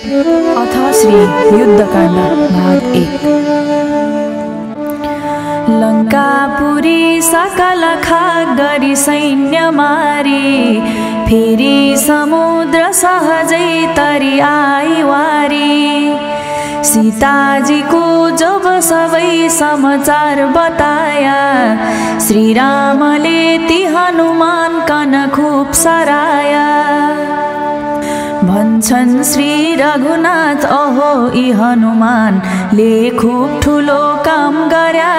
अथ श्री युद्धकाण्ड भाग 1। लंकापुरी सकल खाक गरी सैन्य मारी, फेरि समुद्र सहजै तरी आई वारी। सीताजी को जब सबै समाचार बताया, श्री रामले ती हनुमान कन खूब सराया। भन्छन् श्री रघुनाथ अहो ई हनुमान, ले खूब ठुलो काम गर्या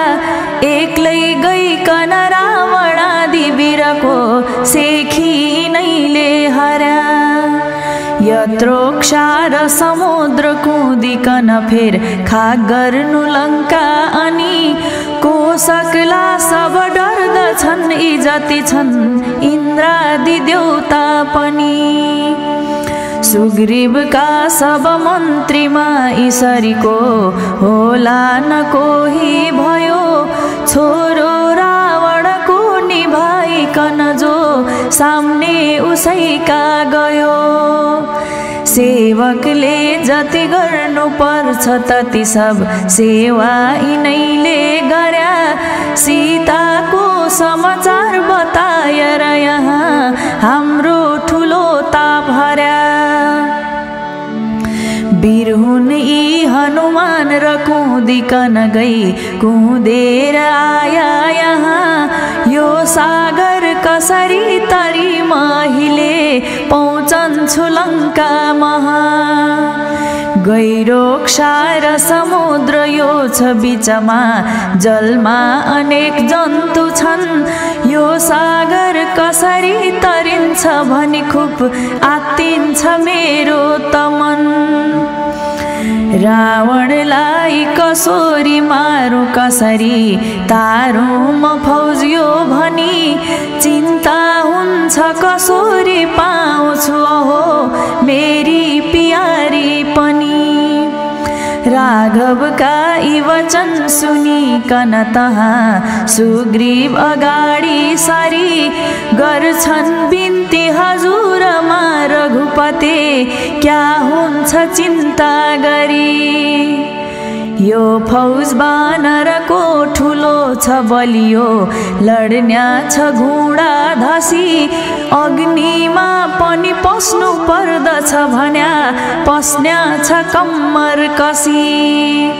एक्लै गईकन रावण आदि वीरको सेखी नै ले हर्या। यत्रो क्षार समुद्र कुदिकन फेर खाक गर्नु लंका अनि, कोसकला सब डर्दछन् यी जति छन् इन्द्रादि देवता पनि। सुग्रीव का सब मन्त्रीमा ईश्वरी को होला न कोही भयो, छोरो रावण को निभाई कन जो सामने उसै का गयो। सेवकले जति गर्नु पर्छ तति सब सेवा यिनैले गर्या। सीता को समाचार बताएर यहाँ हाम्रो ठुलो ताप हर्या। वीर हुन् यी हनुमान र कुदिकन गई कुदेर आया यहाँ, यो सागर कसरी तरी माहिले पहुँचन्छु लङ्का महा। गहिरो क्षार समुद्र यो छ बीचमा, जलमा अनेक जन्तु छन्, यो सागर कसरी तरिन्छ भनी खुब आत्तिन्छ मेरो तमन। रावणलाई कसरी मारू कसरी तारू म फौजियो भनी, चिन्ता हुन्छ कसरी पाउँछु हो मेरी प्यारी पनि। राघवका यी वचन सुनिकन तहाँ सुग्रीव अगाडि सारी, गर्छन् बिन्ती हजुरमा रघुपते क्या हुन्छ चिन्ता गरी। यो फौज बानरको ठुलो छ बलियो, लड्न्या छ घुँडा धसी, अग्निमा पनि पस्नु पर्दछ भन्या पस्न्या छ कम्मर कसी।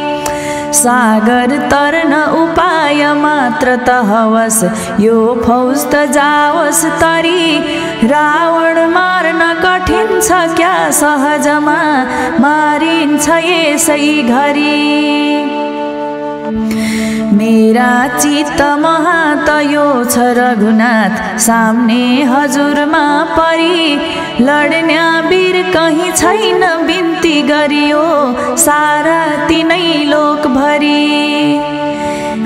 सागर तर्न उपाय मात्र त हवस, यो फौज त जावस तरी, रावण मार्न कठिन छ क्या सहजमा मारिन्छ यसै घरी। मेरा चित्त महात यो छ रघुनाथ सामने हजुरमा परी, लड्न्या वीर कहीँ छैन बिन्ती गरियो सारा तिनै लोकभरि।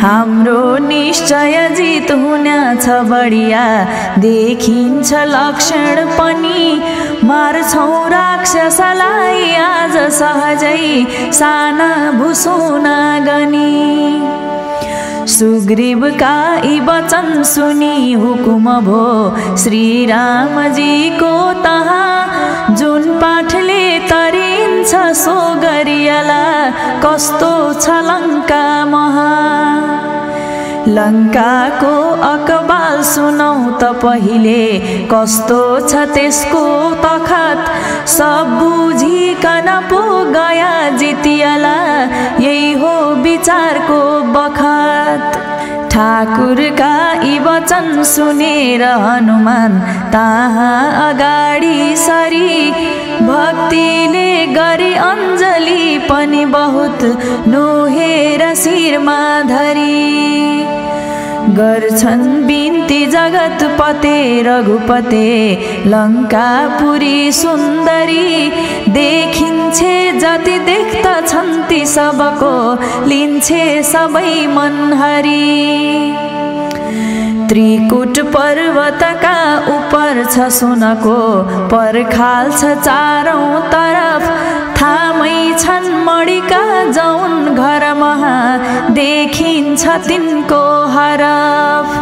हाम्रो निश्चय जित हुन्या छ बढिया, देखिन्छ लक्षण पनि, मार्छौँ राक्षसलाई आज सहजै साना भुसुना गनी। सुग्रीव का यी वचन सुनी हुकुम भो श्री राम जी को तहाँ, जुन पाठले तरिन्छ सो गरिएला कस्तो छ लङ्का महा। लङ्का को अकबाल सुनौ त पहिले, कस्तो छ त्यसको तखत सब बुझिकन पो गया जितिएला, यही हो विचार को बखत। ठाकुर का यी वचन सुनेर हनुमान तहाँ अगाडि सरी, भक्तिले गरी अञ्जली पनि बहुत नुहेर शिरमा धरी। गर्छन् बिन्ती जगतपते रघुपते लङ्कापुरी सुन्दरी, देखिन्छे जति देख्दछन् ती सबको लिन्छे सबै मनहरी। त्रिकुट पर्वतका उपर छ सुनको पर्खाल छ चारौं तरफ, थामै छन् मणिका जाउन् घर महा देखिन्छ तिनको हरफ।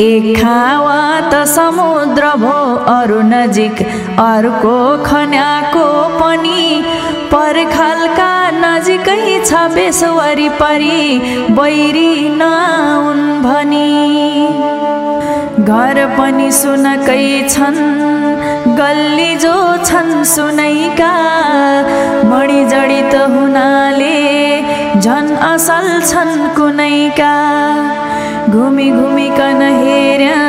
एक खावा त समुद्र भो अरु नजिक अर्को खन्याको पनि पर्खालका नजिकै छ बेसवरी परी बैरी नउन भनी। घर पनि सुनकै छन् गल्ली जो छन् सुनैका मणि जडित हुनाले झन असल छन् कुनैका। घुमी घुमी कन हेर्या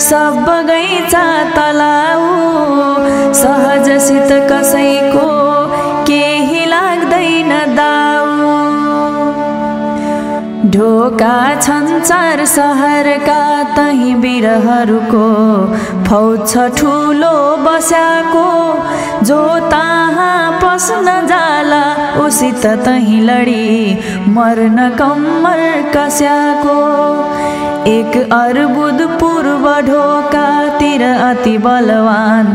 सब बगैँचा तलाउ सहजसित कसैको केही लाग्दैन दाउ। ढोका छन् चार सहरका तही बिरहरूको फौज छ ठुलो बस्याको जो तहाँ पस्न जाला उसित तही लडी मर्न कम्मर कस्याको। एक अर्बुद पूर्व ढोका तिर अति बलवान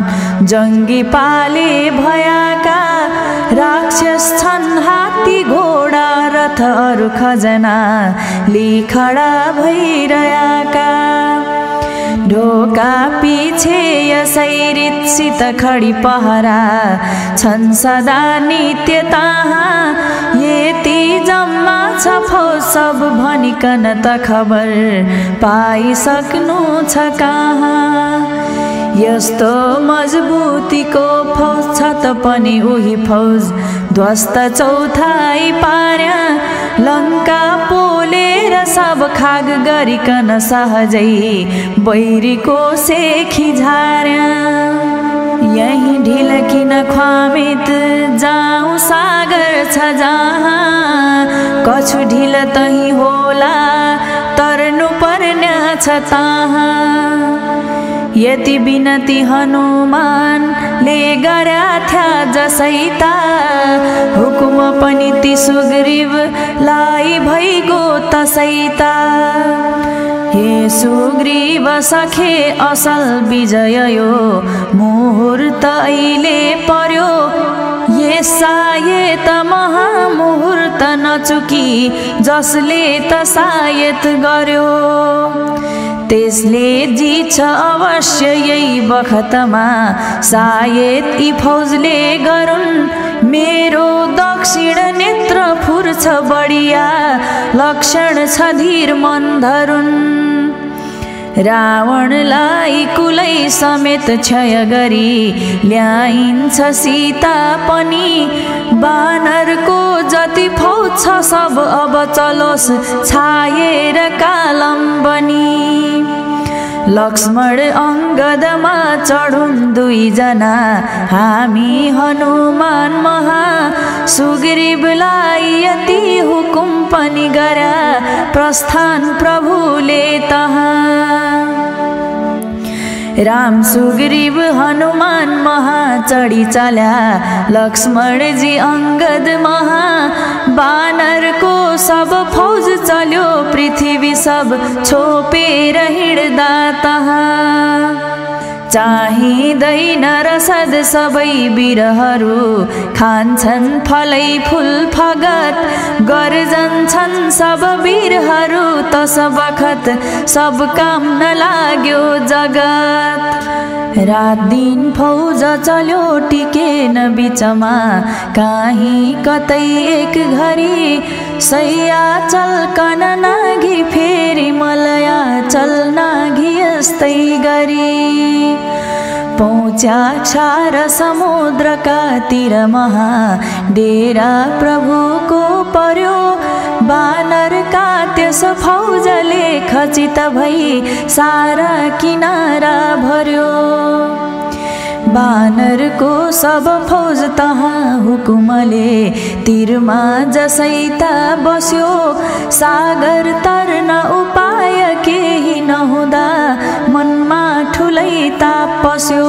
जंगी पाले भयाका राक्षस छन् हात्ती घोडा रथ अरु खजना लिखडा भइरहेका। ढोका पिछे यसै रितसित खडी पहरा छन् सदा नित्य तहाँ यति जम्मा छ फौज सब भनिकन त खबर पाइसक्नु छ कहाँ। यस्तो मजबुतीको फौज छ त पनि उही फौज ध्वस्त चौथाई पार्या लङ्का पोलेर सब खाग गरिकन सहजै बैरीको सेखी झार्या। यही ढिलकिन ख्वामित जाउँ सागर छ जहाँ कछु ढिल तही होला तर्नु पर्ने छ तहाँ। यति बिनती हनुमान ले गरा था जसैता हुकुम पनि ती सुग्रीव लाई भइगो तसैता। हे सुग्रीव सखे असल विजय यो मुहूर्त अहिले पर्यो सायत महामुहूर्त नचुकी जसले त सायत गर्यो त्यसले जित्छ अवश्य यही बखतमा सायद यी फौजले गरुन् मेरो दक्षिण नेत्र फुर्छ बढिया लक्षण छ धीर मन्धरुन्। रावणलाई कुलै समेत क्षय गरी ल्याइन्छ सीता पनि बानरको जति फौज छ सब अब चलोस् छाएर कालम बनी। लक्ष्मण अङ्गदमा चढुन् दुईजना हामी हनुमान महा सुग्रीवलाई यति हुकुम पनि गरा प्रस्थान प्रभुले तहाँ। राम सुग्रीव हनुमान महा चढी चल्या लक्ष्मण जी अङ्गद महा बानरको सब फौज चल्यो पृथ्वी सब छोपेर हिँड्दा तहाँ। चाहिँदैन रसद सबै बिरहरू खान्छन् फलै फुल फगत गर्जन्छन् सब बिरहरू तस बखत सब काम नलाग्यो जगत। रात दिन फौज चल्यो टिकेन बिचमा काहीँ कतै एक घरी सयाचल कन नाघी फेरि मलया चल नाघी यस्तै गरी। पहुँचा क्षार समुद्रका तिर महा डेरा प्रभुको पर्यो बानरका त्यस फौजले खचित भई सारा किनारा भर्यो। बानरको सब फौज तहाँ हुकुमले तीरमा जसैता बस्यो सागर तर्न उपाय केही नहुँदा मनमा ठुलै ताप पस्यो।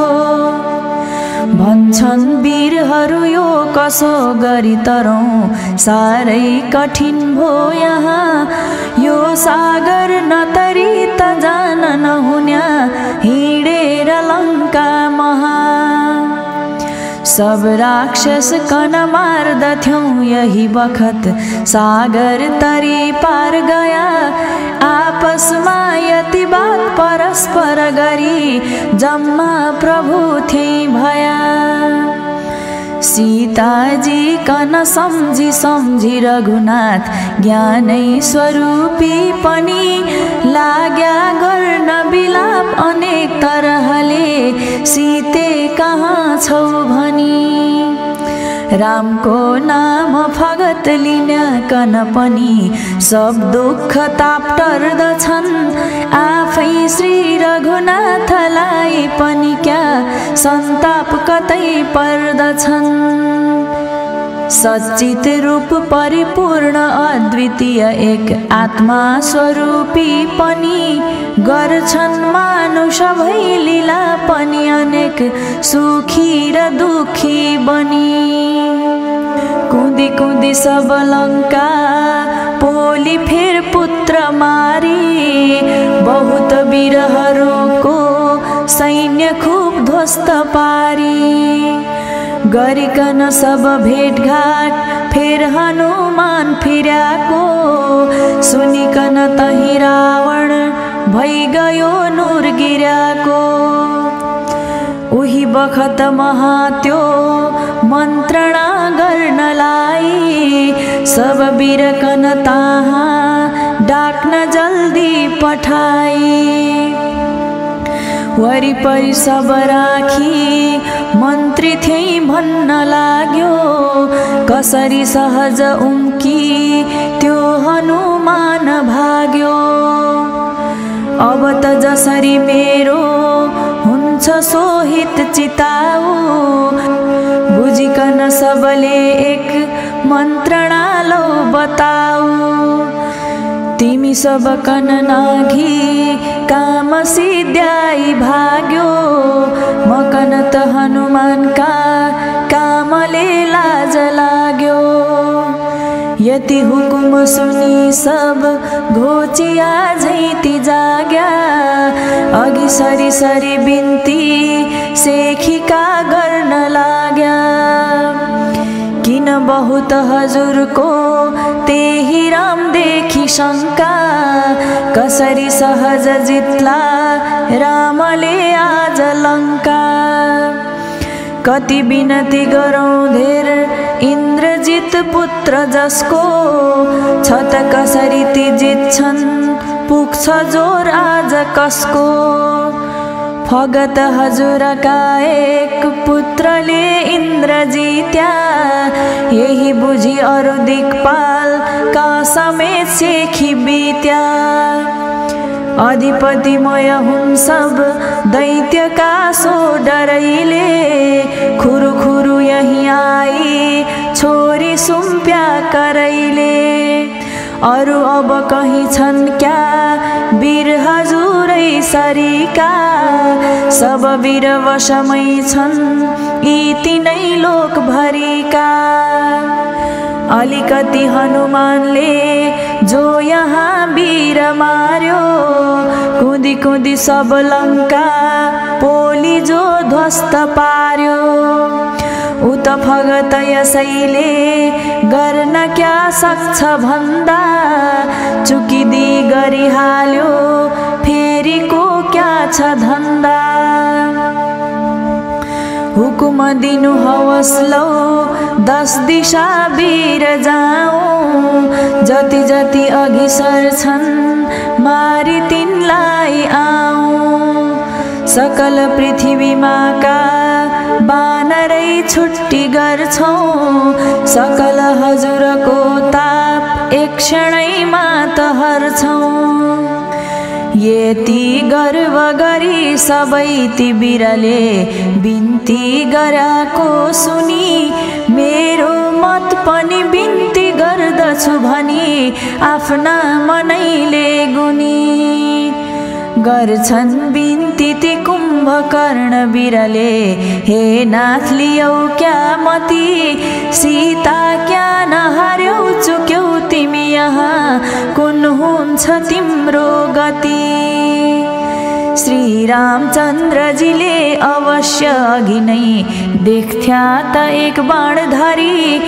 भन्छन् वीरहरू यो कसो गरी तरौँ सारै कठिन भो यहाँ यो सागर नतरी त जान नहुन्या हिँडेर लङ्का महा। सब राक्षस कन मार दथ्यों यही बखत सागर तरी पार गया। आपस में यति बात परस्पर गरी जम्मा प्रभु थे भया। सीताजी कन समझी समझी रघुनाथ ज्ञानै स्वरूपी पनि लाग्या गर्न बिलाप अनेक तरहले सीते कहाँ छौ भनी। रामको नाम फगत लिन कन पनि सब दुःख ताप टर्दछन्। आफै श्री रघुनाथलाई पनि क्या सन्ताप कतै पर्दछन्। सच्चित रूप परिपूर्ण अद्वितीय एक आत्मा स्वरूपी पनि गर्छन् मानुष भई लीला पनि अनेक सुखी र दुखी बनी। कुंदी कुंदी सब लंका पोली फिर पुत्र मारी बहुत वीरहरु को सैन्य खूब ध्वस्त पारी। गरिकन सब भेटघाट फिर हनुमान फिरा को सुनिकन तही रावण भई गयो नूर गिरा को। उही बखत महात्यो मंत्रणा गर्न लाई सब बीरकन ताहा डाक्न जल्दी पठाई। वरिपरि सब राखी मन्त्री थिए भन्न लाग्यो कसरी सहज उम्की त्यो हनुमान भाग्यो। अब त जसरी मेरो हुन्छ सोहित चिताऊ बुझिकन सबले एक मन्त्रणा लौ बताऊ। तिमी सब कन नाघी काम सिद्ध्याई भाग्यो मकन त हनुमान का कामले लाज लाग्यो। यति हुकुम सुनी सब घोचिया झैती जाग्या अघि सरी सरी बिन्ती सेखी का गर्न लाग्या। किन बहुत हजुर को तेहि राम देखि शंका कसरी सहज जितला रामले आज लंका। कति बिनती गरौं धेर इन्द्रजित पुत्र जसको छत कसरी ती जित्छन् पुग्छ जोर आज कसको। भगत हजुर का एक पुत्रले इन्द्र जित्या यही बुझी अरु दिक्पाल का समेत सेखी बीत्या। अधिपति मय हुँ सब दैत्य का सो डरैले खुरु खुरु यही आई छोरी सुम्प्या करैले। अरु अब कहीं छन् क्या वीर हजुरै सरीका सब वीर वशमै छन् यी तिनै लोक भरीका। अलिकति हनुमानले जो यहाँ वीर मार्यो कुदी कुदी सब लंका पोली जो ध्वस्त पार्यो। उत भगत यसैले गर्न क्या सक्छ भन्दा चुकिदी गरी हाल्यो फेरि को क्या छ धन्दा। हुकुम दिनु हवस लौ दस दिशा वीर जाऊँ जति जति अघि सर्छन् मारी तिनलाई आऊँ। सकल पृथ्वीमा का बानरै छुट्टी गर्छौ सकल हजुर को ताप एक क्षणैमा त हर्छौ। यति गर्व गरी सबै ती बिरले बिन्ती गराको सुनी मेरो मत पनि बिन्ती गर्दछु भनी आफ्ना मनैले गुनी। गर्छन् बिन्ती ती कुम्भकर्ण बिरले हे नाथ लियौ क्या मती। सीता क्या नहार्यौ चुक्यौ तिमी यहाँ कुन हुन्छ तिम्रो गति। श्री रामचन्द्रजीले अवश्य अघि नै देख्या ता एक बाणधारी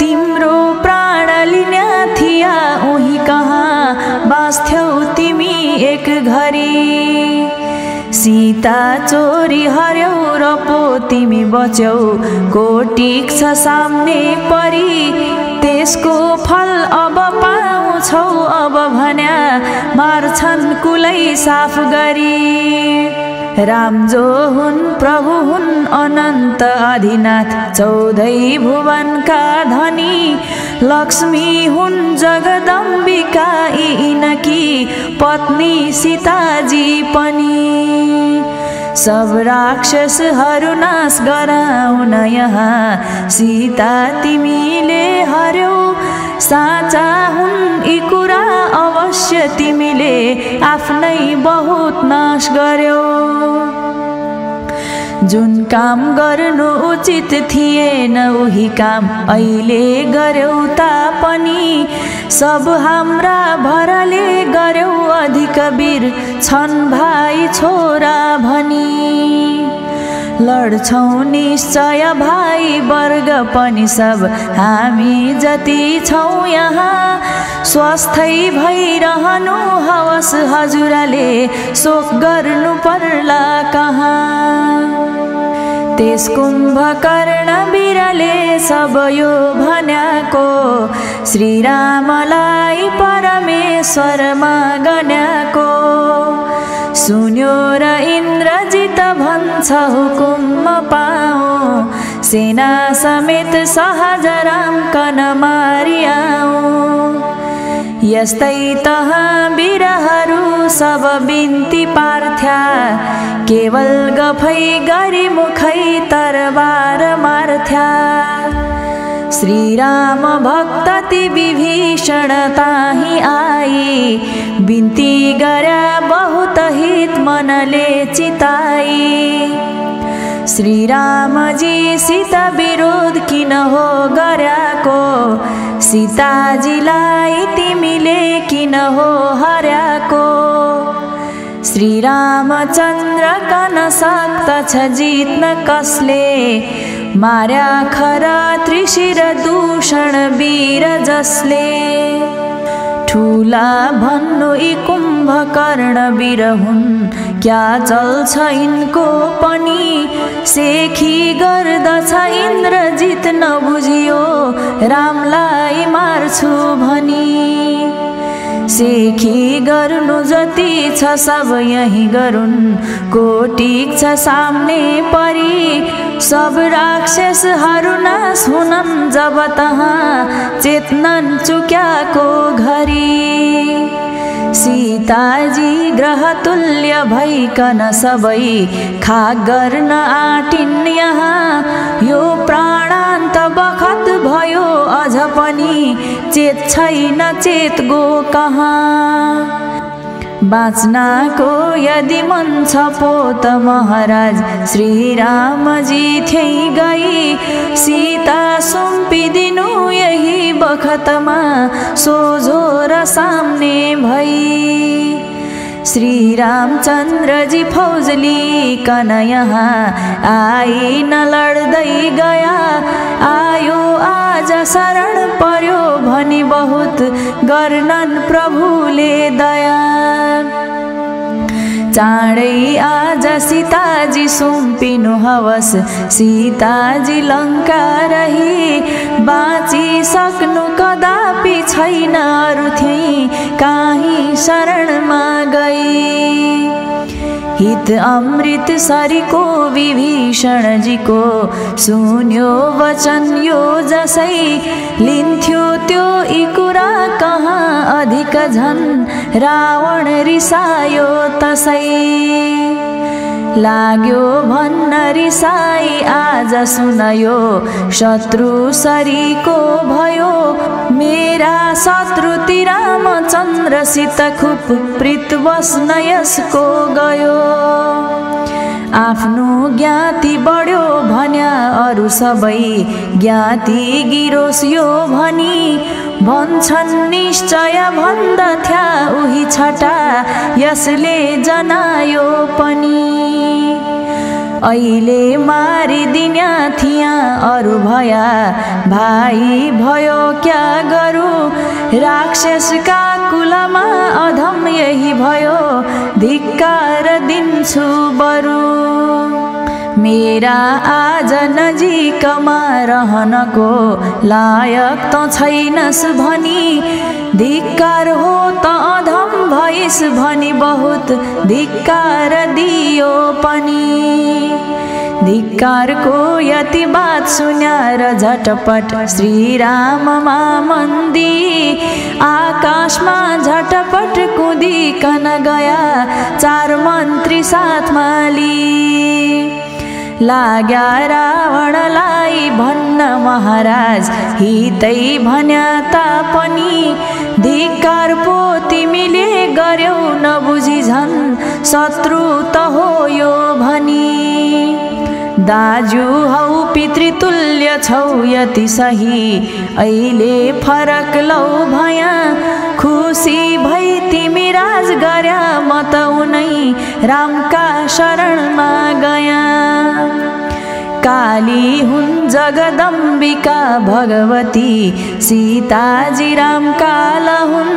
तिम्रो प्राण लिन्या थिया। उही कहाँ बास्थ्यौ तिमी एक घरी, सीता चोरी हर्यौ र पो तिमी बच्यौ। कोटिक छ सामने परी त्यसको फल अब पाउँछौ। अब भन्या मार्छन् कुलै साफ गरी। राम जो हुन् प्रभु हुन् अनन्त आदिनाथ चौधै भुवनका धनी। लक्ष्मी हुन् जगदम्बिका यिनकी पत्नी सीताजी पनि। सब राक्षसहरू नाश गराउन यहाँ सीता तिमीले हर्यौ। साँचा हुन् यी कुरा अवश्य तिमीले आफ्नै बहुत नाश गर्यौ। जुन काम गर्नु उचित थिएन उही काम अहिले गर्यौ तापनि। सब हाम्रा भरले गर्यौ अधिक वीर छन् भाइ छोरा भनी। लड्छौ निश्चय भाइ वर्ग पनि सब हामी जति छौ यहाँ। स्वास्थ्य भइरहनु हवस् हजुरले शोक गर्नु पर्ला कहाँ। तेस कुम्भकर्ण वीरले सब यो भन्याको श्रीरामलाई परमेश्वर मागन्याको। सुन्यो र इन्द्रजित भन्छ हुकुम म पाऊँ। सेना समेत सहज राम कन मारि आऊँ। यस्तै तहाँ वीरहरू सब बिन्ती पार्थ्या। केवल गफै गरी मुखै तरवार मार्थ्या। श्रीराम भक्त ती विभीषण ताही आई। बिन्ती गर्या बहुत हित मनले चिताई। श्रीरामजी सीता विरोध किन हो गर्याको। सीताजीलाई तिमीले किन हो हर्याको। श्रीरामचन्द्र कन सक्दछ जित्न कसले। मार्या खरा त्रिशिर दूषण वीर जसले। ठुला भन्नु यी कुम्भकर्ण वीर हुन् क्या चल्छ यिनको पनि। सेखी गर्दछ इन्द्रजित नबुझियो रामलाई मार्छु भनी। सेखी गर्नु जति छ सब यही गरुन्। कोटिक छ सामने परी सब राक्षसहरू नाश हुनन्। जब तहाँ चेतनन् चुक्याको घरी। सीताजी ग्रहतुल्य भइकन सबै खाक गर्न आँटिन् यहाँ। यो प्राणान्त बखत भयो अझ पनि चेत छैन चेत गो कहाँ। बाँच्नको यदि मन छ पोत महाराज श्रीरामजी थिई गई। सीता सुम्पिदिनु यही बखतमा सोझो र सामने भई। श्रीरामचन्द्रजी फौज लिइकन यहाँ आई। न लड्दै गया आयो आज शरण पर्यो भनी। बहुत गर्नन् प्रभुले दया। चाँडै आज सीताजी सुम्पिनु हवस्। सीताजी लङ्का रही बाँची सक्नु कदापि छैन। अरू थिई काहीँ शरणमा गई। हित अमृतसरीको विभीषणजीको सुन्यो वचन यो जसै। लिन्थ्यो त्यो यी कुरा कहाँ अधिक झन् रावण रिसायो तसै। लाग्यो भन्न रिसाई आज सुनयो शत्रु सरीको भयो। मेरा शत्रु ती रामचन्द्रसित खुब प्रीत बस्न यसको गयो। आफ्नो ज्ञाति बढ्यो भन्या अरू सबै ज्ञाति गिरोस् यो भनी। भन्छन् निश्चय भन्दथ्या उही छटा यसले जनायो पनि। अहिले मारिदिन्या थिया अरु भया भाई भयो क्या गरू राक्षसका कुलमा अधम यही भयो धिक्कार दिन्छु बरू। मेरा आज नजिकमा रहनको लायक त छैनस् भनी धिक्कार हो त अधम भइस् भनी बहुत धिक्कार दियो पनि। धिक्कारको यति बात सुन्यार झटपट श्रीराममा मन्दी आकाशमा झटपट कुदिकन गया चार मन्त्री साथमा लिई। लाग्या रावणलाई भन्न महाराज हितै भन्या तापनि धिक्कार पो तिमीले गर्यौ नबुझी झन् शत्रु त हो यो भनी। दाजु हौ पितृतुल्य छौ यति सही अहिले फरक लौ भया खुसी भई तिमी राज गर्या म त उनै रामका शरणमा गया। काली हुन् जगदम्बिका भगवती सीताजी रामका लहुन्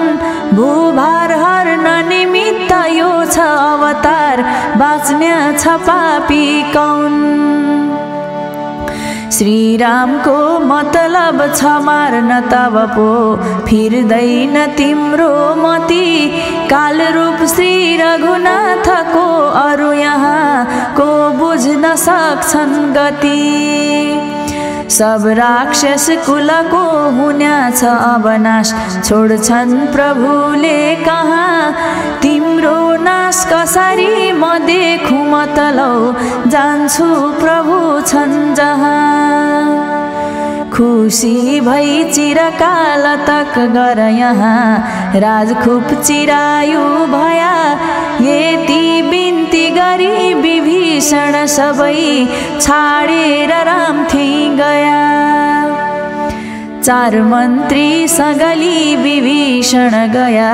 भूभार हर्न निमित्त यो छ अवतार बाँच्न्या छ पापी कौन। श्रीरामको मतलब छ मार्न तब पो फिर्दैन तिम्रो मती कालरूप श्री रघुनाथको अरू यहाँ को बुझ्न सक्छन् गति। सब राक्षस कुलको हुन्या छ अब नाश छोड्छन् प्रभुले कहाँ तिम्रो नाश कसरी म देखु म तलौ जान्छु प्रभु छन् जहाँ। खुसी भई चिरकाल तक गर यहाँ राज खुब चिरायु भया यति बिन्ती गरी विभीषण सबै छाडेर राम थिई गया। चार मन्त्री सगली विभीषण गया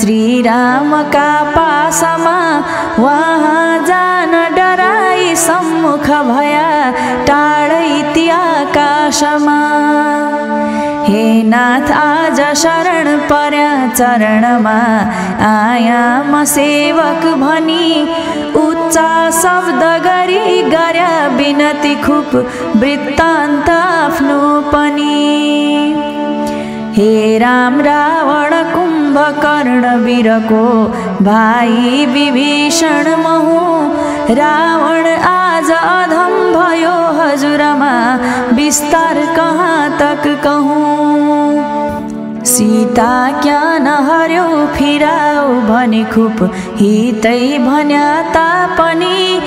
श्रीराम का पासमा वहाँ जान डराई सम्मुख भया टाढै ती आकाशमा। हे नाथ आज शरण पर्या चरणमा आया म सेवक भनी उच्चा शब्द गरी गर्या बिनती खुब वृत्तान्त आफ्नो पनि। हे राम रावण कुम्भकर्ण वीरको भाइ विभीषण महु रावण आज अधम भयो हजुरमा विस्तार कहाँ तक कहूँ। सीता क्या नहर्यौ फिराउ भनी खुब हितै भन्या तापनि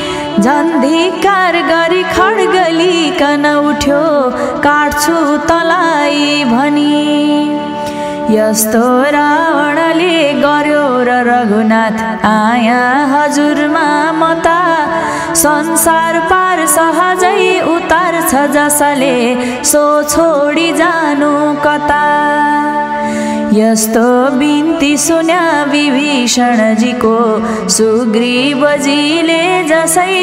झन् धिक्कार गरी खड्गलिकन उठ्यो काट्छु तलाई भनी। यस्तो रावणले गर्यो र रघुनाथ आया हजुरमा मता संसार पार सहजै उतार्छ जसले सो छोडी जानु कता। यस्तो बिन्ती सुन्या विभीषणजीको सुग्रीवजीले जसै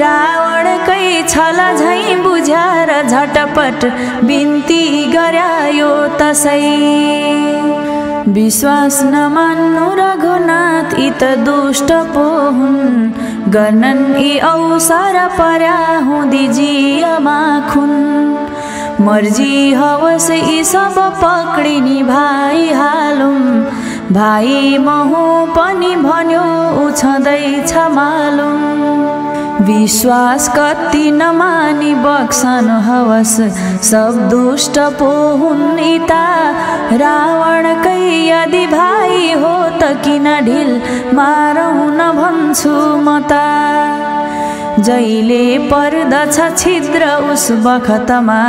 रावणकै छल झैं बुझ्याएर झटपट बिन्ती गर्या यो तसै। विश्वास नमान्नु रघुनाथ यी त दुष्ट पो हुन् गणन यी अवसर पर्या हुँदी जियमा खुन्। मर्जी हवस यी सब पक्रिनी भाइ हालुम भाइ महु पनि भन्यो उछदै छ मालुम। विश्वास कति नमानी बक्सन हवस सब दुष्ट पो हुन् यता रावणकै यदि भाइ हो त किन ढिल मारौँ न भन्छु म त। जैले पर्दछ छिद्र उस बखतमा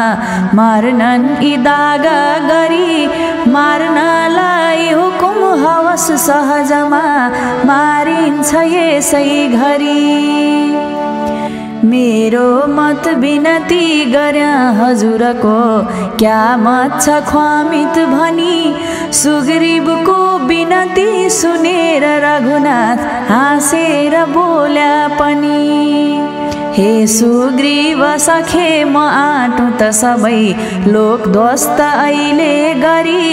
मार्नन् यी दागा गरी मार्नलाई हुकुम हवस सहजमा मारिन्छ यसै घरी। मेरो मत बिनती गर्या हजुरको क्या मत छ ख्वामित भनी सुग्रीवको बिनती सुनेर रघुनाथ हाँसेर बोल्या पनि। हे सुग्रीव सखे म आटु त सबै लोक ध्वस्त अहिले गरी,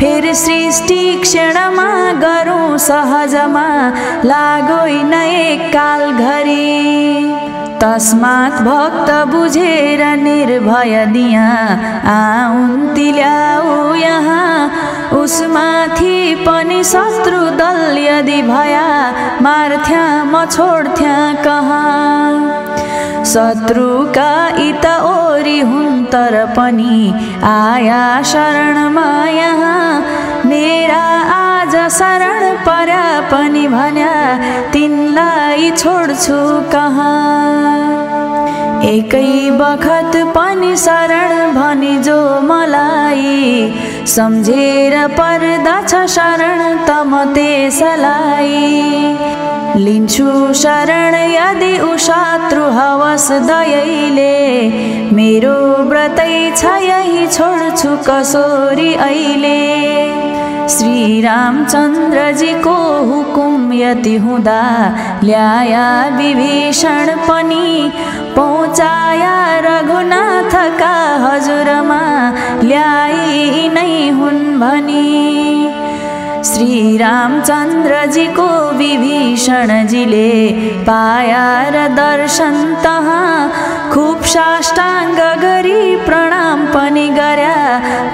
फेर सृष्टि क्षणमा गरौँ सहजमा लागोइन एककाल घरी। तस्मात् भक्त बुझेर निर्भय दिया आउन् तिल्याउ यहाँ, उसमाथि पनि शत्रु दल यदि भया मार्थ्या म छोड्थ्या कहाँ। शत्रुका इत ओरी हुन् तर पनि आया शरणमा यहाँ, मेरा आज शरण पर्या पनि भन्या तिनलाई छोड्छु कहाँ। एकै बखत पनि शरण भनी जो मलाई, सम्झेर पर्दछ शरण त म त्यसलाई। लिन्छु शरण यदि उ शत्रु हवस दयैले, मेरो व्रतै छ यही छोड्छु कसोरी अहिले। श्री रामचन्द्र जी को हुकुम यति हुँदा ल्याया विभीषण पनि, पहुँचाया रघुनाथ का हजुरमा ल्याई नै हुन् भनी। श्री रामचन्द्र जी को विभीषण जीले पाया र दर्शन तहाँ, खूब साष्टाङ्ग गरी प्रणाम पनि गर्या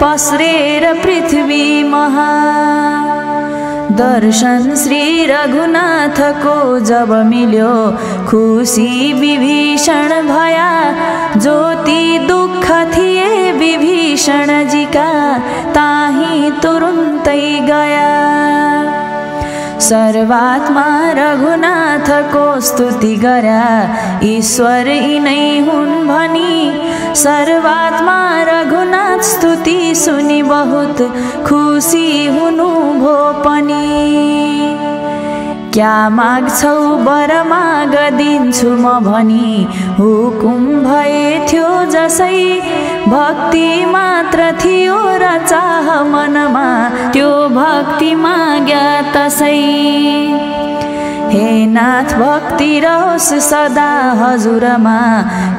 पसरेर पृथ्वी महा। दर्शन श्री रघुनाथ को जब मिल्यो खुसी विभीषण भया, ज्योति दुःख थिए विभीषण जी का ताही तुरुन्तै गया। सर्वात्मा रघुनाथ को स्तुति गरा ईश्वर यिनै हुन् भनी। सर्वात्मा रघुनाथ स्तुति सुनी बहुत खुसी हुनु भो पनि। क्या माग्छौ वर माग दिन्छु म भनी हुकुम भए थियो जसै, भक्ति मात्र थियो र चाह मनमा त्यो भक्ति माग्या तसै। हे नाथ भक्ति रहोस् सदा हजुरमा,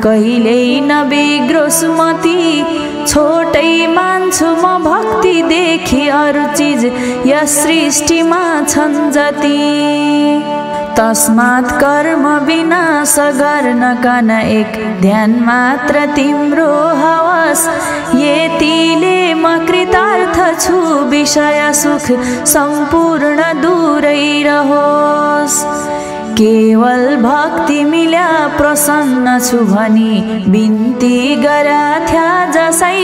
कहिल्यै नबिग्रोस् मति। छोटै मान्छु म भक्ति देखि अरू चिज यस सृष्टिमा छन् जति। तस्मात् कर्म विनाश गर्नका न एक ध्यान मात्र तिम्रो हवस, यतिले म कृतार्थ छु विषय सुख सम्पूर्ण दूरै रहोस्। केवल भक्ति मिल्या प्रसन्न छु भनी बिन्ती गरा थ्या जसै,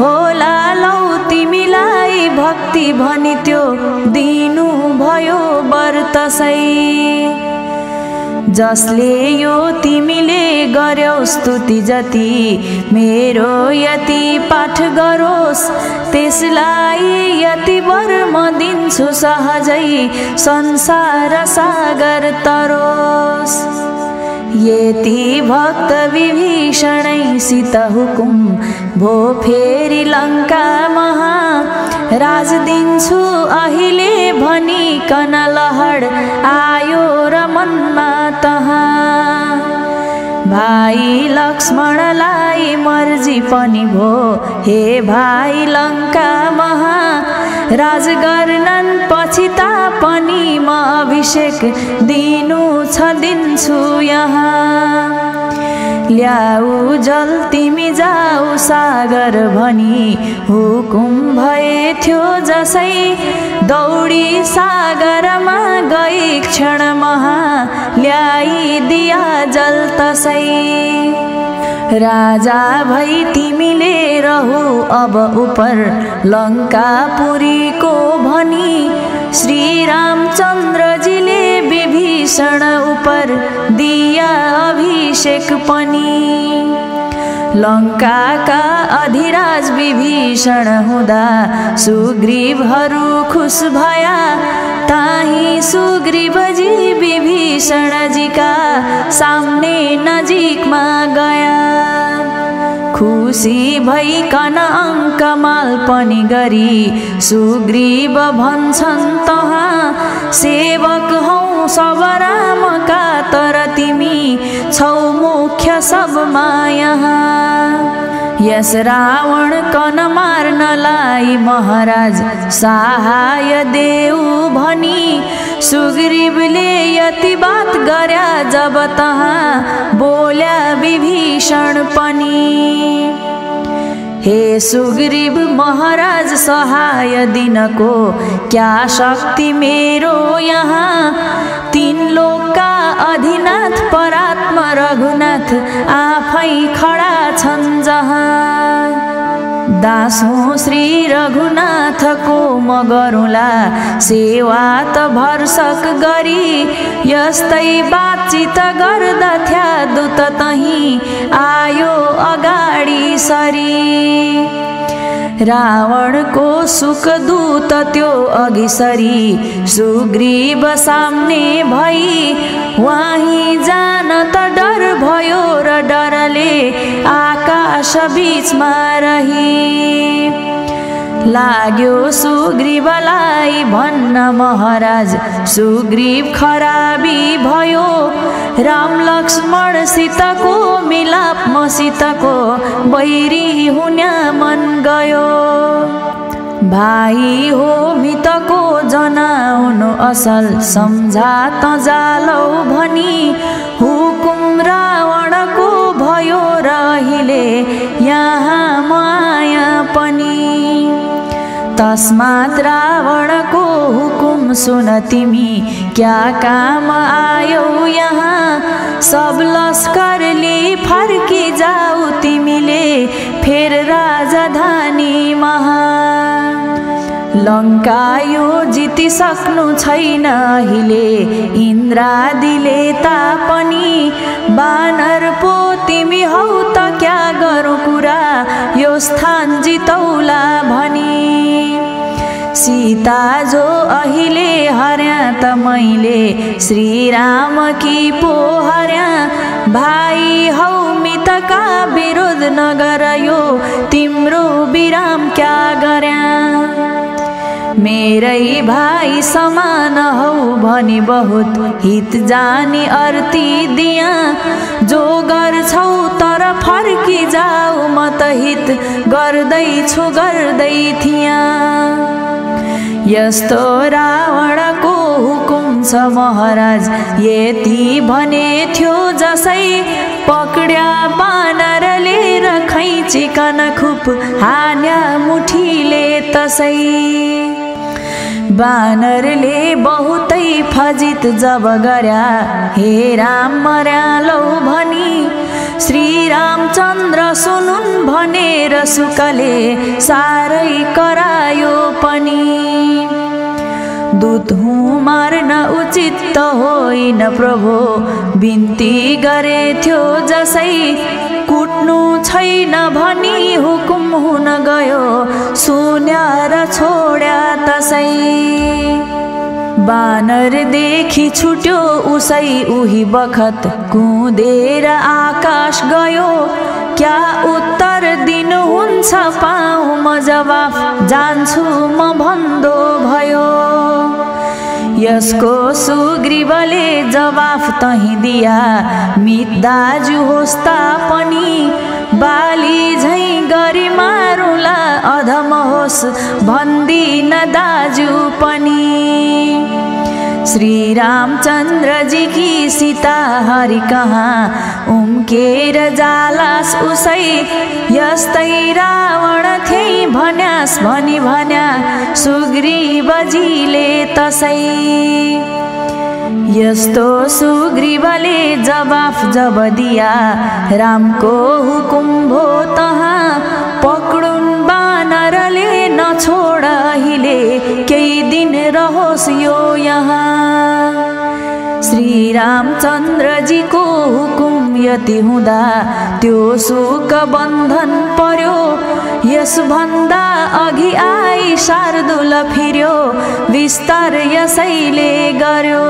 होला लौ तिमीलाई भक्ति भनी त्यो दिनु भयो वर तसै। जसले यो तिमीले गर्यौ स्तुति जति, मेरो यति पाठ गरोस्, त्यसलाई यति वर म दिन्छु सहजै संसार सागर तरोस्। यति भक्त विभीषणैसित हुकुम भो फेरि लङ्का महा, राज दिन्छु अहिले भनी कन लहड आयो र मनमा तहाँ। भाइ लक्ष्मणलाई मर्जी पनि भो हे भाइ लङ्का महा, राज गर्नन् पछिता पनि म अभिषेक दिनु छ दिन्छु यहाँ। ल्याऊ जल तिमी जाऊ सागर भनी हुकुम भए थियो जसै, दौडी सागरमा गई क्षण महा ल्याई दिया जल तसै। राजा भई तिमीले रहु अब उपर लङ्कापुरीको भनी, श्री रामचन्द्रजीले विभीषण उपर दिया अभिषेक पनि। लङ्काका अधिराज विभीषण हुँदा सुग्रीवहरू खुस भया, ताही सुग्रीवजी विभीषणजीका सामने नजिकमा गया। खुसी भइकन अङ्कमाल पनि गरी सुग्रीव भन्छन् तहाँ, सेवक हौ सब राम का, तर तिमी छौ मुख्य सबमा यहाँ। यस रावण कन मार्नलाई महाराज सहाय देऊ भनी सुग्रीवले यति बात गर्या। जब तहाँ बोल्या विभीषण पनि, हे सुग्रीव महाराज सहाय दिनको क्या शक्ति मेरो यहाँ। तीन लोक का अधिनाथ परात्मा रघुनाथ आफै खडा छन् जहाँ। दास हो श्री रघुनाथ को म गरुला सेवा त भरसक गरी, यस्तै बातचीत गर्दा थ्या दूत तही आयो अगाडि सरी। रावण को सुख दूत त्यो अघिसरी सुग्रीव सामने भई, वहीं जान त डर भयो र डरले आकाश बीचमा रही। लाग्यो सुग्रीवलाई भन्न महाराज सुग्रीव खराबी भयो, राम लक्ष्मण सीताको मिलाप म सीताको बैरी हुन्या मन गयो। भाइ हो मितको जनाउनु असल सम्झा त जालौ भनी, हुकुम रावणको भयो रहिले यहाँ माया पनि। तस्मात् रावण को हुकुम सुन तिमी क्या काम आयो यहाँ। सब लस्कर ले फर्की जाऊ तिमीले फेर राजधानी महा। लंका यो जिति सक्नु छैन हिले इन्द्रादिले तापनि, बानर पो तिमी हौ त क्या गरौँ कुरा यो स्थान जितौला भनी। सीता जो अहिले हर्या त मैले श्री राम की पो हर्या, भाइ हौ मित का विरोध नगर यो तिम्रो विराम क्या गर्या। मेरै भाइ समान हौ भनी बहुत हित जानी अर्ती दिया, जो गर्छौ तर फर्की जाऊ म त हित गर्दै छु गर्दै थिया। यस्तो रावण को हुकुम छ महाराज यति भने थियो, जसै पकड्या बानरले र खैचिकन खुप हान्या मुठीले तसै। बानरले बहुतै फजित जब गर्या, हे राम मर्यालौ भनी। श्री रामचन्द्र सुनुन् भनेर सुकले सारै करायो पनि। दूत हुँ मार्न उचित त होइन प्रभु बिन्ती गरे थियो, जसै कुट्नु छैन भनी हुकुम हुन गयो सुन्या र छोड्या तसै। बानर देखि छुट्यो उसै उही बखत कुदेर आकाश गयो, क्या उत्तर दिनुहुन्छ पाऊँ म जवाफ जान्छु म भन्दो भयो। यसको सुग्रीवले जवाफ तही दिया, मित दाजु होस् तापनि बाली झै गरी मारुला अधम होस् भन्दिन दाजु पनि। श्री रामचन्द्र जी की सीता हरि कहाँ उम्केर जालास उसै, यस्तै रावण थिए भन्यास भनी भन्या सुग्रीव जीले तसै। यस्तो सुग्रीवले जवाफ जब दिया, रामको हुकुम भो तहाँ, पकडुन् बानरले नछोड हिले केही दिन रहोस् यो यहाँ। श्री रामचन्द्र जी को हुकुम यति हुँदा त्यो सुक बन्धन पर्यो, यस भन्दा अघि आई शार्दुल फिर्यो विस्तार यसैले गर्यो।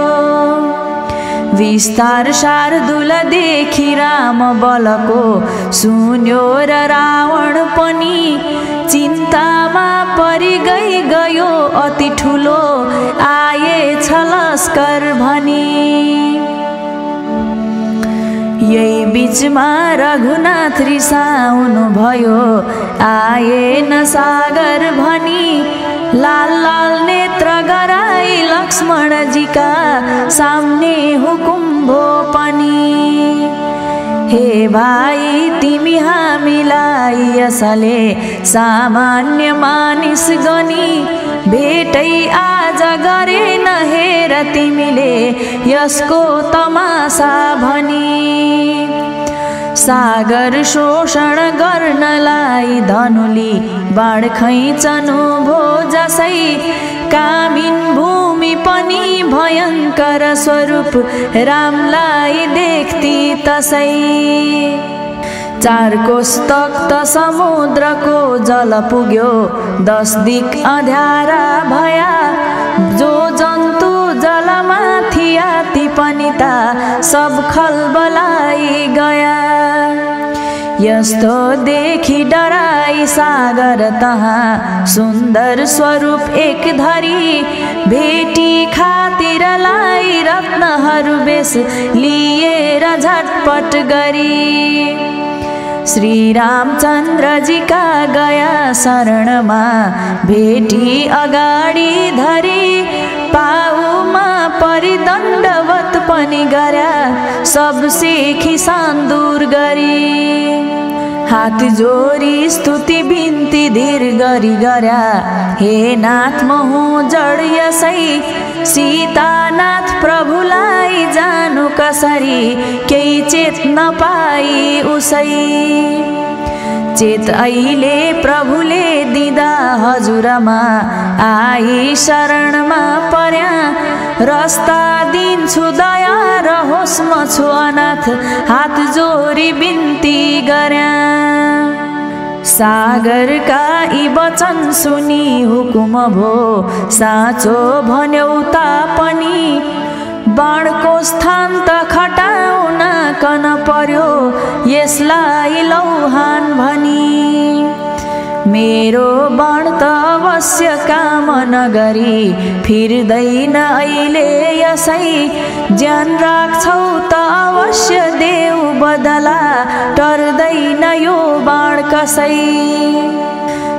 विस्तार शार्दुल देखि राम बलको सुन्यो र रावण पनि, चिन्तामा परिगई गयो अति ठुलो आए छल भास्कर भनी। यही बीचमा रघुनाथ रिसाउनु भयो आएन सागर भनी। लाल लाल नेत्र गराई लक्ष्मण जी का सामने हुकुम भो पनि। हे भाइ तिमी हामीलाई यसले सामान्य मानिस गनी। भेटै आज गरेन हेर तिमीले यसको तमासा भनी। सागर शोषण गर्नलाई धनुली बाण खैचनु भो जसै। कामिन भूमि पनि भयंकर स्वरूप रामलाई देख्ती तसै। चार कोस तक समुद्र को जल पुग्यो, 10 दिक अँध्यारा भया। जो जन्तु जलमा थिया ती पनि ता सब खलबलाई गया। यस्तो देखि डराई सागर तहाँ सुन्दर स्वरूप एक धरी। भेटी खातिर लाई रत्नहरू बेस लिएर झटपट गरी। श्री रामचन्द्र जी का गया शरणमा भेटी अगाड़ी धरी। पाउमा परिदण्डवत पनि गर्या सब सिखी सान्दूर गरी। हाथ जोड़ी स्तुति बिन्ती धीर गरी गर्या हे नाथ महु जड यसै। सीतानाथ प्रभुलाई जानु कसरी केही चेत नपाई उसै। चेत अहिले प्रभुले दिदा हजुरमा आई शरणमा पर्या। रास्ता दिन्छु दया रहोस् म छु अनाथ हात जोडी बिन्ती गर्या। सागर का यी वचन सुनी हुकुम भो साँचो भन्यौ तापनि। बाणको स्थान त खटाउन कन पर्यो यसलाई लौहान भनी। मेरो बाण त अवश्य काम नगरी फिर्दैन अहिले यसै। ज्यान राख्छौ त अवश्य देऊ बदला टर्दैन यो बाण कसै।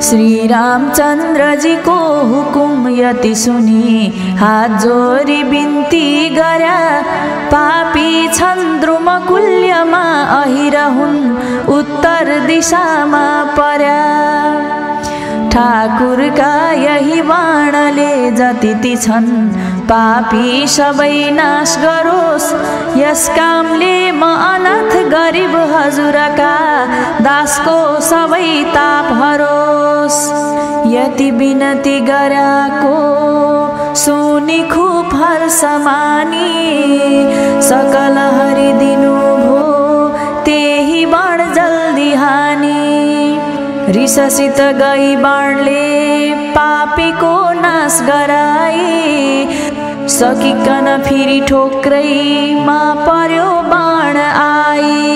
श्री रामचन्द्र जी को हुकुम यति सुनी हात जोडी बिन्ती गर्या। पापी छन् द्रुमकुल्यमा अहिर हुन् उत्तर दिशामा पर्या। ठाकुर का यही बाणले जति ती छन् पापी सबै नाश गरोस्। यस कामले म अनाथ गरीब हजुरका दासको सबै ताप हरोस्। यति बिनती गराको सुनि खुब हर्ष मानी। सकल हरि दिनु भो त्यही बाण जल्दी हानि। रिससित गई बाणले पापी को नाश गराई। सकिकन फिरी ठोक्रैमा पर्यो बाण आई।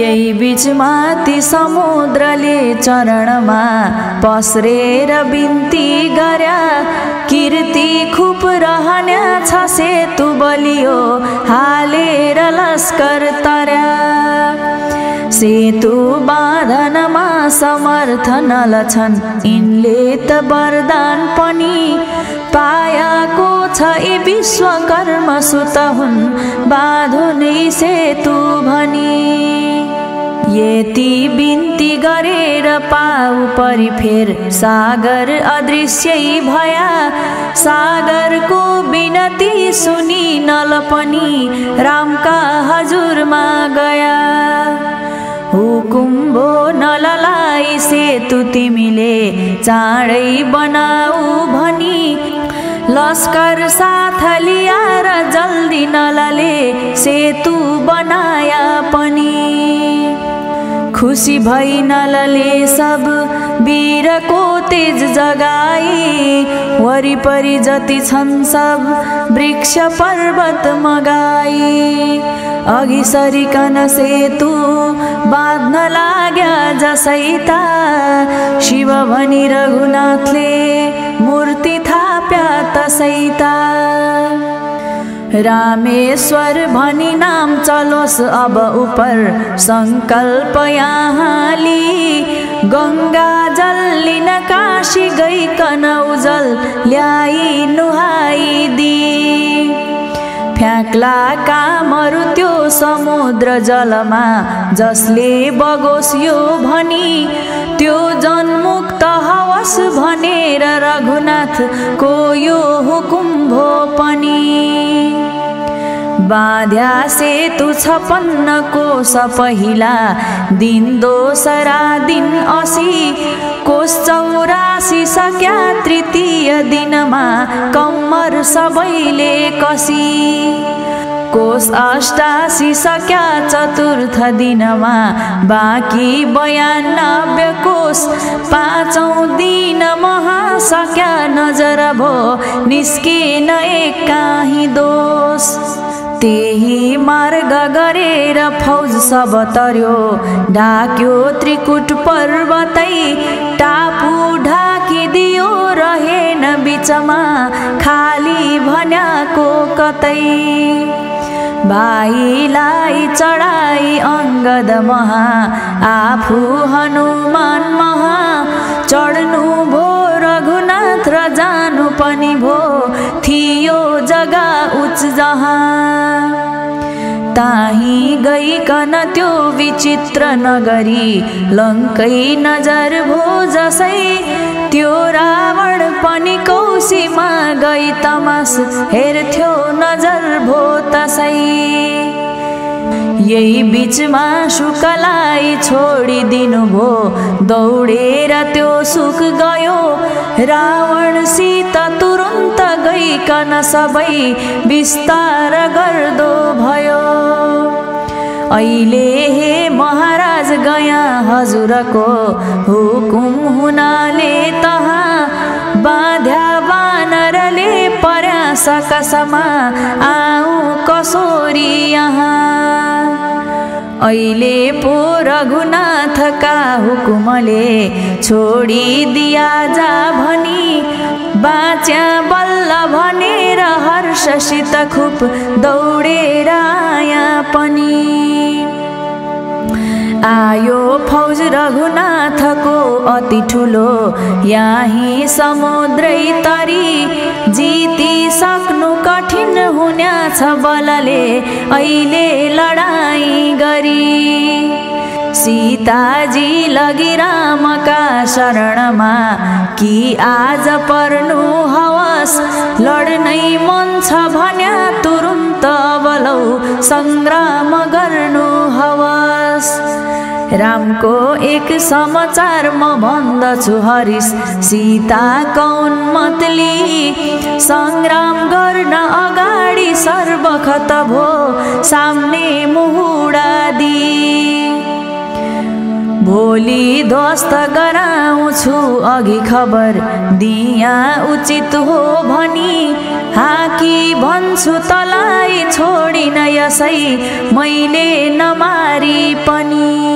यही बीचमा ती समुद्रले चरणमा पसरेर बिन्ती गर्या। कीर्ति खुप रहन्या छ सेतु बलियो हालेर लस्कर तर्या। सेतु बाँधनमा समर्थ नलछन् इनले त वरदान पनि। पायाको छ यी विश्वकर्म सुत हुन् बाँधुन् यी सेतु भनी। यति बिन्ती गरेर पाउ परि फेर सागर अदृश्यै भया। सागरको बिनती सुनि नल पनि रामका हजुरमा गया। हुकुम भो नललाई सेतु तिमीले चाँडै बनाऊ भनी। लस्कर साथ लिएर जल्दी नलले सेतु बनाया पनि। खुसी भई नलले सब वीरको तेज जगाई। वरिपरि जति छन् सब वृक्ष पर्वत मगाई। अघि सरिकन सेतु बाँध्न लाग्या जसैता। शिव भनी रघुनाथले मूर्ति थाप्या तात सैता। रामेश्वर भनी नाम चलोस अब ऊपर संकल्प यहाँ ली। गंगा जल लिन काशी गई कन उजल ल्याई नुहाई दी। फ्याक्ला कामहरू त्यो समुद्र जलमा जसले बगोस् यो भनी। त्यो जन्मुक्त हवस भनेर रघुनाथ को यो हुकुम भो पनि। बाध्या सेतु छपन्न कोष पहिला दिन दोसरा दिन 80 कोष 84 सक्या तृतीय दिनमा कम्मर सबैले कसी। कोष 88 सक्या चतुर्थ दिनमा बाँकी 92 कोष। पाँचौं दिन महा सक्या नजर भो निस्किन एक काहीँ दोष। त्यही मार्ग गरेर फौज सब तर्यो ढाक्यो त्रिकुट पर्वतै। टापु ढाकिदियो रहेन बिचमा खाली भन्याको कतै। भाइलाई चढाई अङ्गद महा आफू हनुमान महा। चढ्नु भो रघुनाथ र जानु पनि भो थियो जग्गा उच्च जहाँ। ताही गईकन त्यो विचित्र नगरी लङ्कै नजर भो जसै। त्यो रावण पनि कौसीमा गई तमास हेर्थ्यो नजर भो तसै। यही बीचमा शुकलाई छोडिदिनु भो दौडेर त्यो सुक गयो। रावणसित तुरुन्त गइकन सबै विस्तार गर्दो भयो। अहिले हे महाराज गया हजुरको हुकुम हुनाले तहा। बाध्या वानरले पर्या सकसमा आऊ कसोरी यहाँ। अहिले पो रघुनाथ का हुकुमले छोडी दिया जा भनी। बाच्या बल्ल भनेर हर्षसित खुब दौडेर आया पनि। आयो फौज रघुनाथ को अति ठुलो यही समुद्रै तरी। जिति सक्नु कठिन हुन्या छ बलले अहिले लडाई गरी। सीताजी लगी रामका शरणमा कि आज पर्नु हवस। लड्नै मन छ भन्या तुरुन्त बलौ संग्राम गर्नु हवस। रामको एक समाचार म भन्दछु हरिश सीता कौन मतली। संग्राम गर्न अगाडि सर्वखत भो सामने मुहुडा दी। भोलि ध्वस्त गराउँछु अघि खबर दिया उचित हो भनी। हाकी भन्छु तलाई छोडिन यसै मैले नमारी पनि।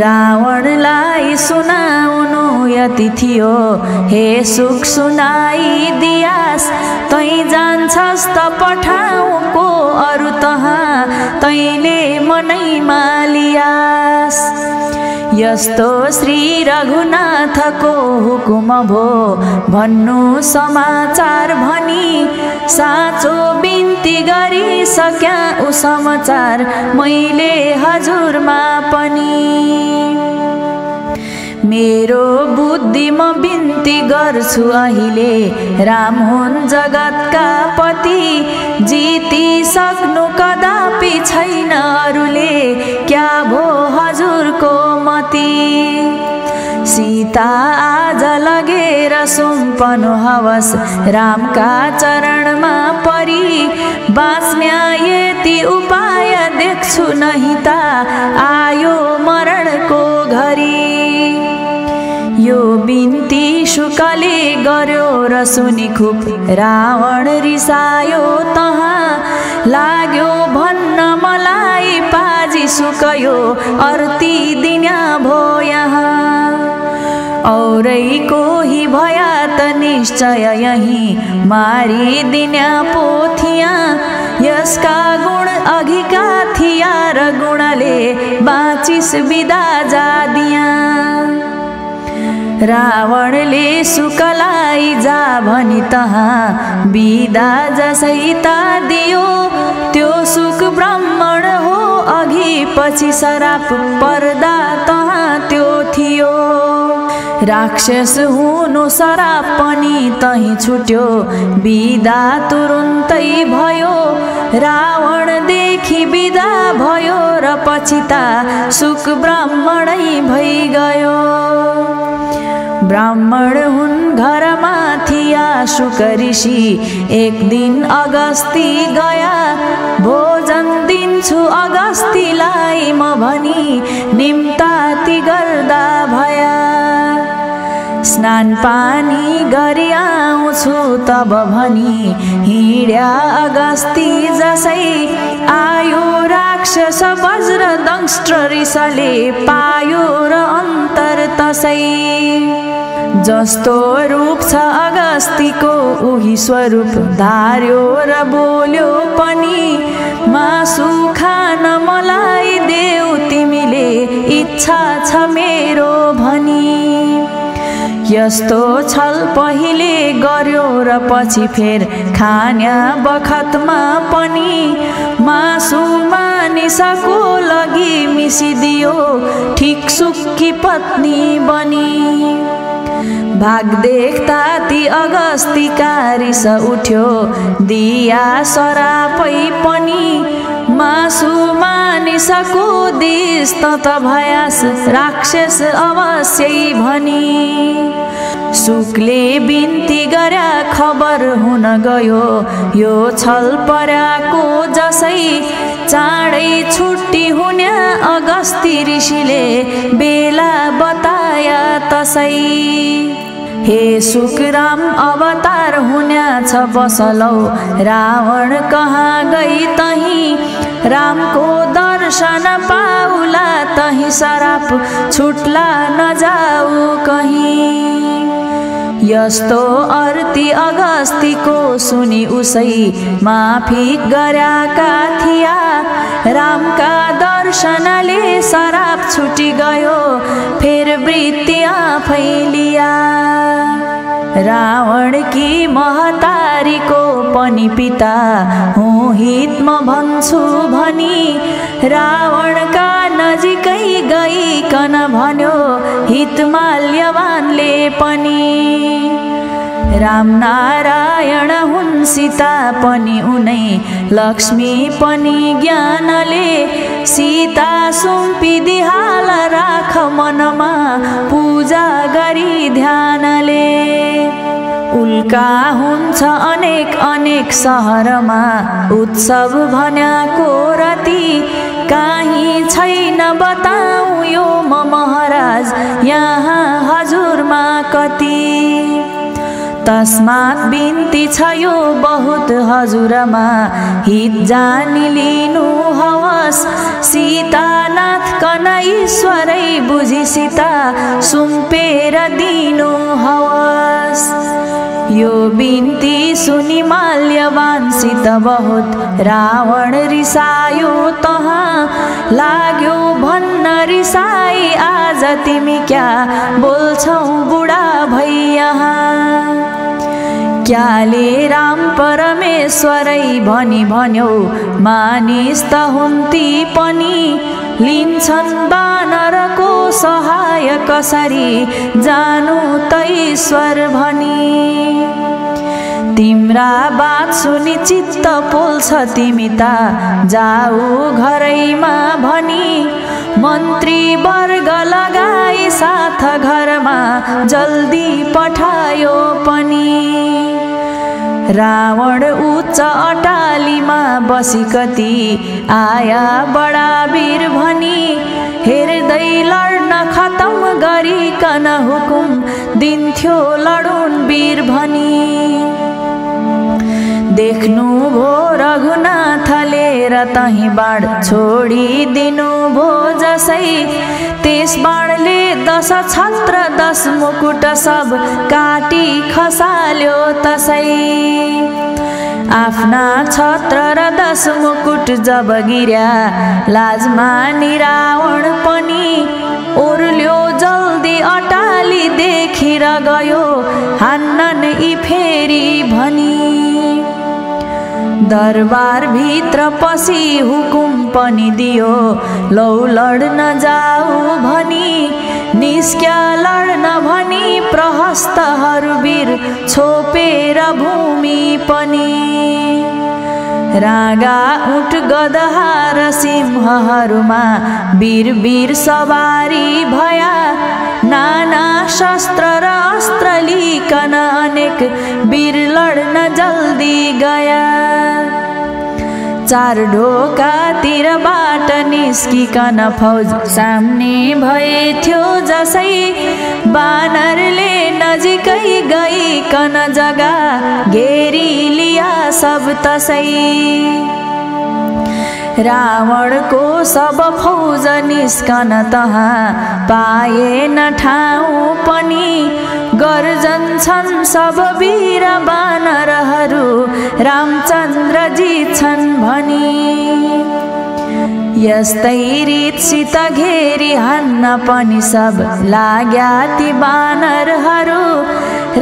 रावणलाई सुनाउनु यति थियो हे सुख सुनाई दियास। तै जान्छस् त पठाऊ को अरू तहाँ तैले मनैमा लियास। यस्तो श्री रघुनाथ को हुकुम भो भन्नु समाचार भनी। साँचो बिन्ती गरी सक्या उ समाचार मैले हजुरमा पनि। मेरो बुद्धि म बिन्ती गर्छु अहिले राम हुन् जगतका पति। जिति सक्नु कदापि छैन अरूले क्या भो हजुरको मति। सीता आज लगेर सुम्पनु हवस रामका चरणमा परी। बाँच्ने यति उपाय देख्छु नहि त आयो मरणको घरी। यो बिन्ती शुकले गर्यो र सुनि खुब रावण रिसायो तहाँ। लाग्यो भन्न मलाई पाजी सुकयो अर्ती दिन्या भो यहाँ। औरै कोही भया तने निश्चय यही मारी दिन्या पोथिया, यसका गुण अघिका थिया, र गुणले बाचिस बिदा जादिया। रावणले सुकलाई जा भनी तहाँ बिदा जसैता दियो, त्यो सुक ब्राह्मण हो अघि पछि सराप पर्दा तहाँ त्यो थियो। राक्षस हुनु सराप पनि तही छुट्यो, बिदा तुरुन्तै भयो। रावण देखि बिदा भयो, र पछिता सुक ब्राह्मणै भई गयो। ब्राह्मण हुन् घरमा थिया शुक ऋषि, एक दिन अगस्ती गया। भोजन दिन्छु अगस्तीलाई म भनी निम्ताती गर्दा भया। स्नान पानी गरी आउँछु तब भनी हिँड्या अगस्ती जसै। आयो राक्षस वज्र दंष्ट्र, ऋषले पायो र अन्तर तसै। जस्तो रूप छ अगस्तीको उही स्वरूप धार्यो र बोल्यो पनि, मासु खान मलाई देऊ तिमीले इच्छा छ मेरो भनी। यस्तो छल पहिले गर्यो र पछि फेर खान्या बखतमा पनि, मासु मानिसको लागि मिसिदियो ठिक सुक्की पत्नी बनी। भाग देख्ता ती अगस्तीका रिस उठ्यो, दिया सरापै पनि। मासु मानिसको दिस त भयास, राक्षस अवश्य भनी। सुकले बिन्ती गर्या खबर हुन गयो, यो छल पर्याको जसै। चाँडै छुट्टी हुने अगस्ती ऋषिले बेला बताया तसै। हे सुकराम अवतार हुन्या छ बसलौ, रावण कहाँ गई तही। रामको दर्शन पाउला तही, सराप छुट्ला नजाऊ कहीं। यस्तो अर्ती अगस्ती को सुनी उसै, माफी गर्याका थिया। रामका दर्शनले सराप छुटी गयो, फेर वृत्ति आफै लिया। रावण की महतारी को पनि पिता हुँ हितमा भन्छु भनी। रावणका नजिकै गईकन भन्यो हितमाल्यवानले पनि। रामनारायण हुन् सीता पनि उनै, लक्ष्मी पनि ज्ञानले। सीता सुम्पिदिहाल राख मनमा, पूजा गरी ध्यानले। उल्का हुन्छ अनेक अनेक सहरमा, उत्सव भन्याको रति। काहीँ छैन बताऊ यो म महाराज, यहाँ हजुरमा कति। तस्मात् बिन्ती छ यो बहुत हजुरमा, हित जानी लिनु हवस्। सीतानाथ कनईश्वरै बुझी सीता, सुम्पेर दिनु हवस्। यो बिन्ती सुनि माल्यवान सित बहुत रावण रिसायो तहाँ। लाग्यो भन्न रिसाई आज तिमी, क्या बोल्छौ बुढा भई यहाँ। क्याले राम परमेश्वरै भनी भन्यो, मानिस त हुन् ती पनि। लिन्छन् बानरको सहाय, कसरी जानु त ईश्वर भनी। तिम्रा बात सुनि चित्त पोल्छ तिमी ता, जाऊ घरैमा भनी। मन्त्री वर्ग लगाई साथ घरमा, जल्दी पठायो पनि। रावण उच्च अटालीमा बसी कति, आया बडा वीर भनी। हेर्दै लड्न खतम गरिकन हुकुम दिन्थ्यो लडुन वीर भनी। देख्नु भो रघुनाथले तही बाण छोड़ी दिनु भो जसै त्यस बाणले दश छत्र दश मुकुट सब काटी खसाल्यो तसै। आफ्ना छत्र र दश मुकुट जब गिर्या लाजमा निरावण पनि ओर्ल्यो जल्दी अटाली देखिर गयो हान्नन् यी फेरि भनी। दरबार भित्र पसी हुकुम पनि दियो लौ लड्न जाऊ भनी। निस्क्या लड्न भनी प्रहस्तहरू वीर छोपेर भूमि पनि। रागा उठ गदहा र सिंहहरूमा वीर वीर सवारी भया। नाना शस्त्र र अस्त्र लिकन अनेक वीर लड्न जल्दी गया। चार ढोकातिर बाट निस्किकन फौज सामने भए थियो जसै। बानरले नजिकै गइकन जग्गा घेरी लिया सब तसै। रावण को सब फौज निस्कन तहाँ पाएन ठाउँ पनि। गर्जन्छन् सब वीर बानरहरू रामचन्द्र जित्छन् भनी। यस्तै रीतसित घेरी हान्न पनि सब लाग्या ती बानरहरू।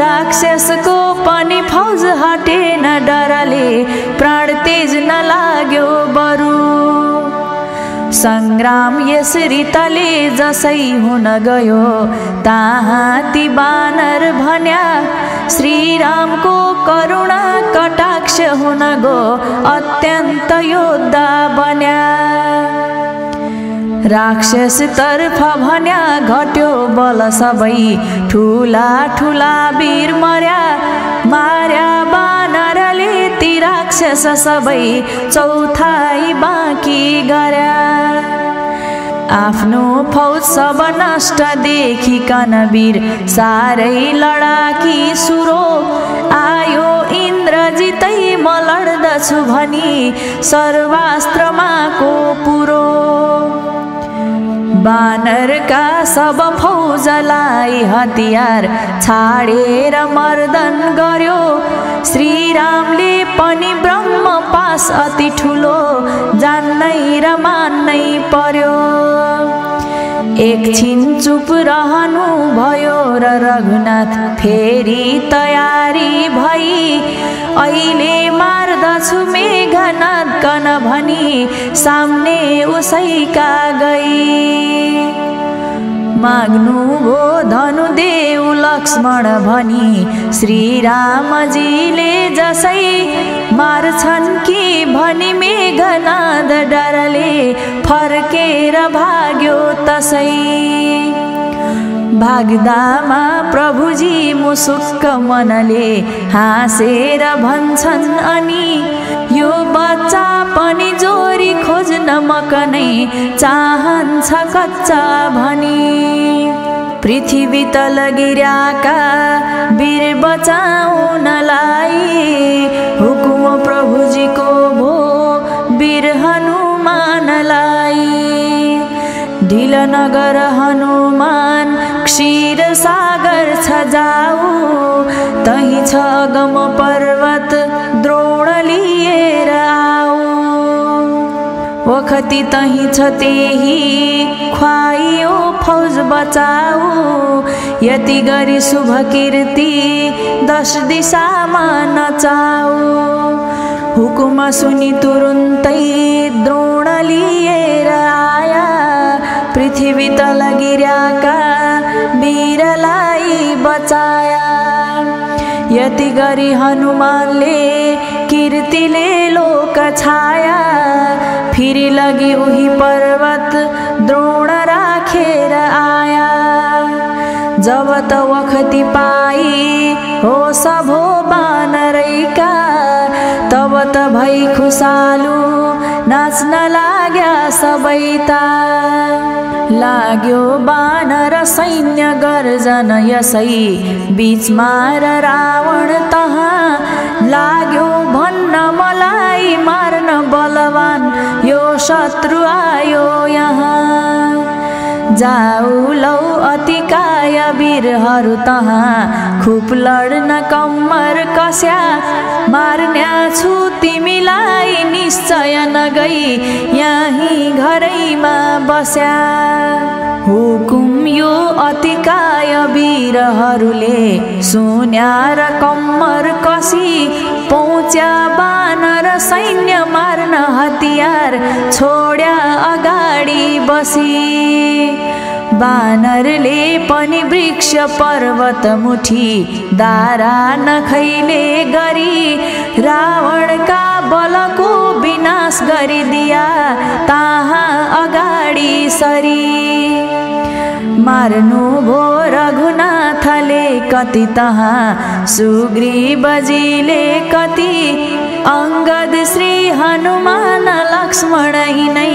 राक्षसको पनि फौज हटेन डरले प्राण तेज नलाग्यो बरु। संग्राम यसरी तले जसै हुन गयो ताहाँ ती बानर भन्या। श्रीरामको करुणा कटाक्ष हुन गो अत्यन्त योद्धा बन्या। राक्षस तर्फ भन्या घट्यो बल सबै ठुला ठुला वीर मर्या। मार्या बानरले ती राक्षस सबै चौथाई बाँकी गर्या। आफ्नो फौज सब नष्ट देखिकन वीर साह्रै लडाकी सुरो। आयो इन्द्रजितै म लड्दछु भनी सर्वास्त्रमा को पुरो। बानर का सब फौजलाई हतियार छाडेर मर्दन गर्यो। श्रीरामले पनि ब्रह्म पास अति ठुलो जान्नै र मान्नै पर्यो। एकछिन चुप रहनु भयो र रघुनाथ फेरि तयारी भई। अहिले मार्दछु मेघनाद कन भनी सामने उसैका गई। माग्नु भो धनु देऊ लक्ष्मण भनी श्रीरामजीले जसै। मार्छन् कि भनी मेघनाद डरले फर्केर भाग्यो तसै। भाग्दामा प्रभुजी मुसुक्क मनले हाँसेर भन्छन् अनि। यो बच्चा पनि जोरी खोज्न मकनै चाहन्छ कच्चा भनी। पृथ्वी तल गिराका वीर बचाउनलाई हुकुम प्रभुजीको भो वीर हनुमानलाई। ढिल नगर हनुमान क्षीर सागर छ जाऊ। तही छ गम पर्वत द्रोण लिएर आऊ। वखती तही छ त्यही ख्वाइयो फौज बचाऊ। यति गरी शुभ कीर्ति दश दिशामा नचाऊ। हुकुम सुनि तुरुन्तै द्रोण लिएर आया। पृथ्वी तल गिराका वीरलाई बचाया। यति गरी हनुमानले कीर्तिले लोक छाया। फिरी लगी उही पर्वत द्रोण राखेर आया। जब त वखती पाई होस भो बानरैका। तब त भई खुसालु नाच्न लाग्या सबैता। लाग्यो बानर सैन्य गर्जन यसै बीचमा र रावण तहाँ लाग्यो भन्न नहीं मारन बलवान, यो शत्रु आयो यहाँ। जाऊ लौ अति काय वीरहरू तहाँ, खूब लड्न कम्मर कस्या मार्न्या छु तिमीलाई निश्चय नगई यही घरैमा बस्या। हुकुम यो अति काय वीरहरूले सुन्या र कम्मर कसी पहुँच्या बानर सैन्य मार्न हतियार छोड्या अगाडि बसी। बानरले पनि वृक्ष पर्वत मुठी दारा नखैले गरी रावणका बलको विनाश गरिदिया ताहा अगाडि सरी। मार्नु भो रघुनाथले कति तहाँ सुग्रीवजीले कति, अंगद श्री हनुमान लक्ष्मण नै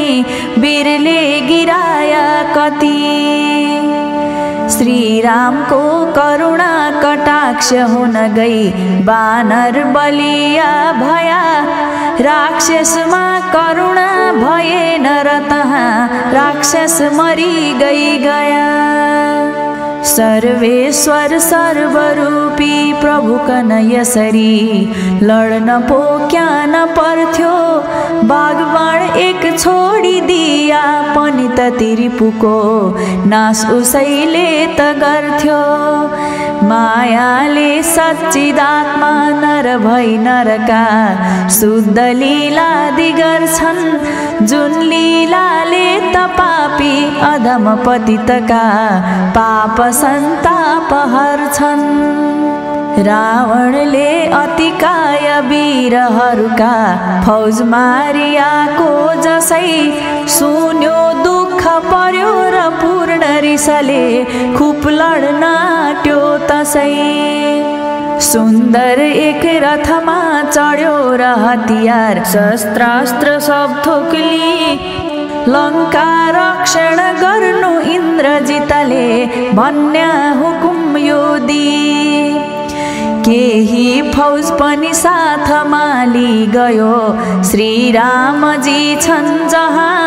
वीरले गिराया कति। श्री राम को करुणा कटाक्ष हुन गई बानर बलिया भया, राक्षसमा करुणा भएन र तहाँ राक्षस मरी गई गया। सर्वेश्वर सर्वरूपी प्रभु कन यसरी लड्न पो क्या न पर्थ्यो, बागवाण एक छोडी दिया पनि त तिरिपुको नाश उसैले त गर्थ्यो। मायाले सच्चिदात्मा नर भई नरका शुद्ध लीला दिगर्छन्, जुन लीलाले त पापी अधम पतितका पाप सन्ताप हर्छन्। रावणले अति काय वीरहरूका फौज मारियाको जसै सुन्यो दुःख पर्यो र पूर्ण रिसले खूब लड्न आट्यो तसै। सुन्दर एक रथमा चढ्यो र हतियार शस्त्रास्त्र सब थोक्ली, लंका रक्षण गर्नु इन्द्रजितले भन्या हुकुम यो दिई। केही फौज पनि साथमा लिगयो श्रीरामजी छन् जहाँ,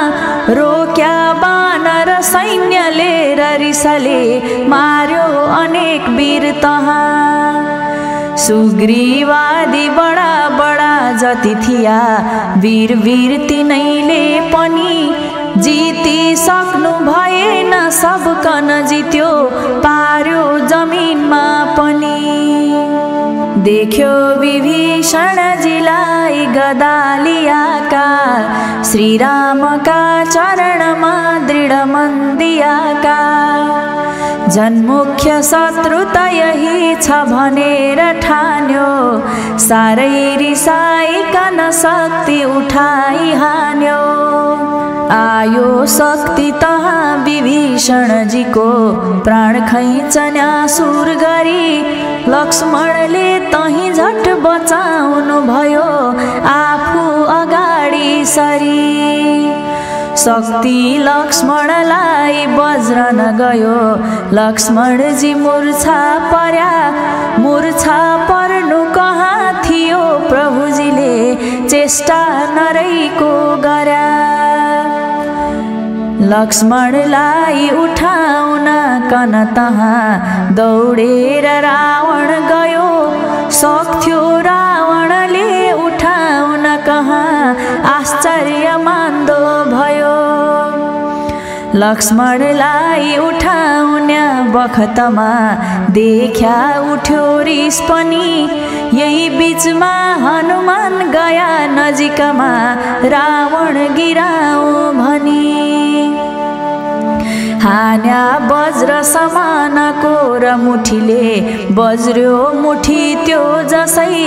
रोक्या बानर सैन्यले रिसले मार्यो अनेक वीर तहाँ। सुग्रीवादि बड़ा बड़ा जति थिया वीर वीर तिनैले पनि जिति सक्नु भएन, सबकन जित्यो पार्यो जमिनमा पनि। देख्यो विभीषणजीलाई गदालियाका श्रीरामका चरणमा दृढ मन्दियाका, जनमुख्य शत्रु त यही छ भनेर ठान्यो, साह्रै रिसाइकन शक्ति उठाई हान्यो। आयो शक्ति तहाँ विभीषणजीको प्राण खैचन्या सुर गरी, लक्ष्मणले तही झट बचाउनु भयो आफू अगाडि सरी। शक्ति लक्ष्मणलाई बज्रन गयो लक्ष्मणजी मूर्छा पर्या, मूर्छा पर्नु कहाँ थियो प्रभुजीले चेष्टा नरैको गर्या। लक्ष्मणलाई उठाउन कन तहाँ दौडेर रावण गयो, सक्थ्यो रावणले उठाउन कहाँ आश्चर्य मान्दो भयो। लक्ष्मणलाई उठाउन्या बखतमा देख्या उठ्यो रिस पनि, यही बीचमा हनुमान गया नजिकमा रावण गिराऊ भनी। हान्या वज्र समानको र मुठीले बज्र्यो मुठी त्यो जसै,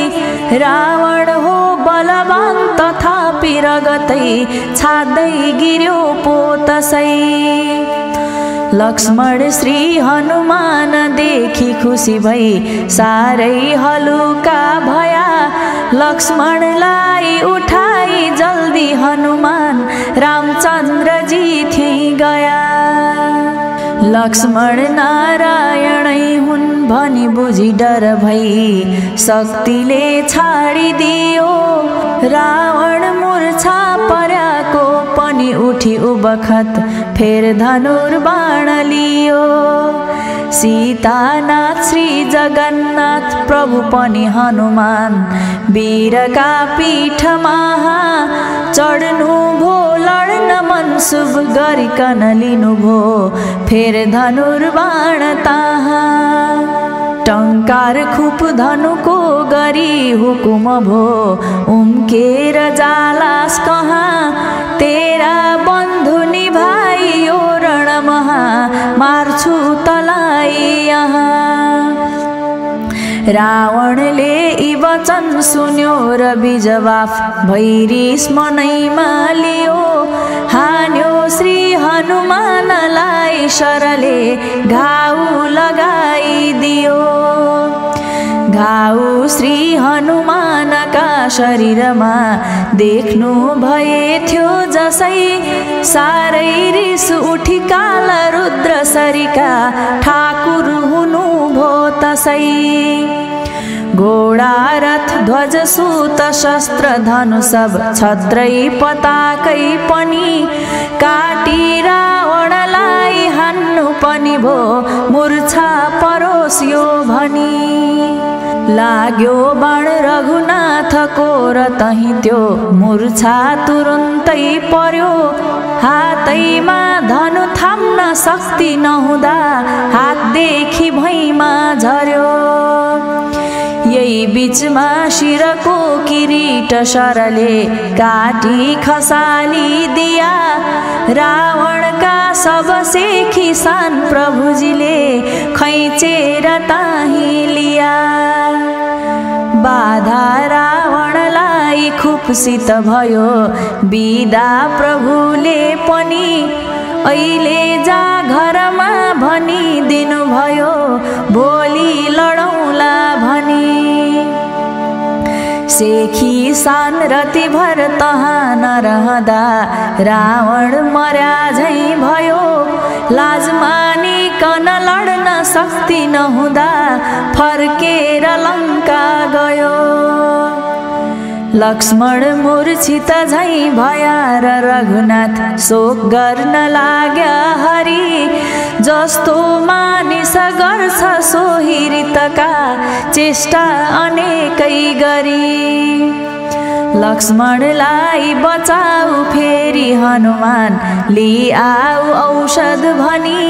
रावण हो बलवान तथापि रगतै छादै गिर्यो पो तसै। लक्ष्मण श्री हनुमान देखि खुसी भई सारै हलुका भया, लक्ष्मणलाई उठाई जल्दी हनुमान रामचन्द्रजी थिई गया। लक्ष्मण नारायणै हुन् भनी बुझी डर भई शक्तिले छाडिदियो। रावण मूर्छा पर्याको पनि उठी उबखत फेर धनुर्बाण लियो। सीतानाथ श्री जगन्नाथ प्रभु पनि हनुमान वीरका पीठमा चढ्नु भो लड्न मनसुब गरिकन लिनु भो फेर धनुर्बाण ताहा। टंकार खुप धनुको गरी हुकुम भो उम्केर जालास कहाँ तेरा बन्धु निभाइयो रणमहा मार्छु तलाई यहाँ। रावणले यी वचन सुन्यो र बिजवाफ भैरिस मनैमा लियो। हान्यो श्री हनुमानलाई शरले घाउ लगाइदियो। घाउ श्री हनुमानका शरीरमा देख्नु भए थियो जसै सारै रिस उठी काल रुद्र सरीका ठाकुर हुनु भो तसै। घोडा रथ ध्वज सूत शस्त्र धनु सब छत्रै पताकै पनि काटी रावणलाई हान्नु पनि भो मूर्छा परोस्यो भनी। लाग्यो बाण रघुनाथको र तही त्यो मूर्छा तुरुन्तै पर्यो। हातैमा धनु थाम्न शक्ति नहुँदा हातदेखि भैमा झर्यो। यही बीचमा शिरको किरीट शरले काटी खसाली दिया। रावणका सब से खिसान प्रभुजीले खैचेर ताही लिया। बाधा रावणलाई खुपसित भयो बिदा प्रभुले पनि अहिले जा घरमा भनी दिनुभयो भोलि लडौँला भनी। सेखी सान रति भर तहाँ नरहँदा रावण मर्या झै भयो। लाजमानिकन लड्न शक्ति नहुँदा फर्केर लङ्का गयो। लक्ष्मण मूर्छित झै भया र रघुनाथ शोक गर्न लाग्या हरि। जस्तो मानिस गर्छ सोही रितका चेष्टा अनेकै गरी। लक्ष्मणलाई बचाऊ फेरि हनुमान लिआऊ औषध भनी।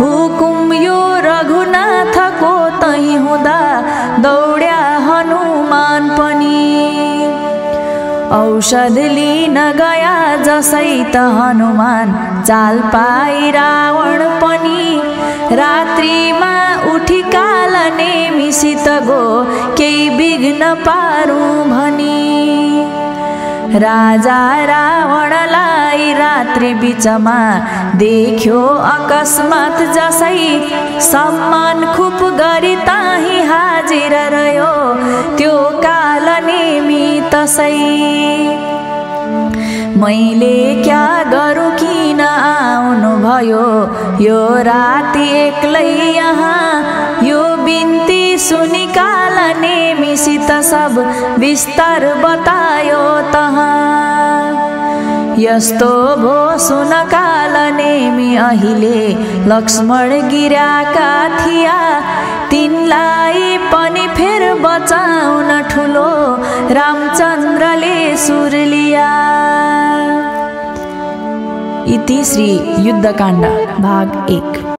हुकुम यो रघुनाथको तही हुँदा दौड्या हनुमान पनि। औषध लिन गया जसै त हनुमान चाल पाई रावण पनि। रात्रिमा उठी काल नेमिसित गो केही बिघ्न पारौँ भनी। राजा रावणलाई रात्रि बिचमा देख्यो अकस्मात जसै। सम्मान खुप गरी ताही हाजिर रह्यो त्यो काल नेमि तसै। मैले क्या गरौँ किन आउनु भयो यो राति एक्लै यहाँ। यो बिन्ती सुनि काल नेमिसित सब विस्तार बतायो तहाँ। यस्तो भो सुन काल नेमि अहिले लक्ष्मण गिराका थिया। तिनलाई पनि फेर बचाउन ठुलो रामचन्द्रले सुर लिया। इति श्री युद्धकाण्ड भाग 1।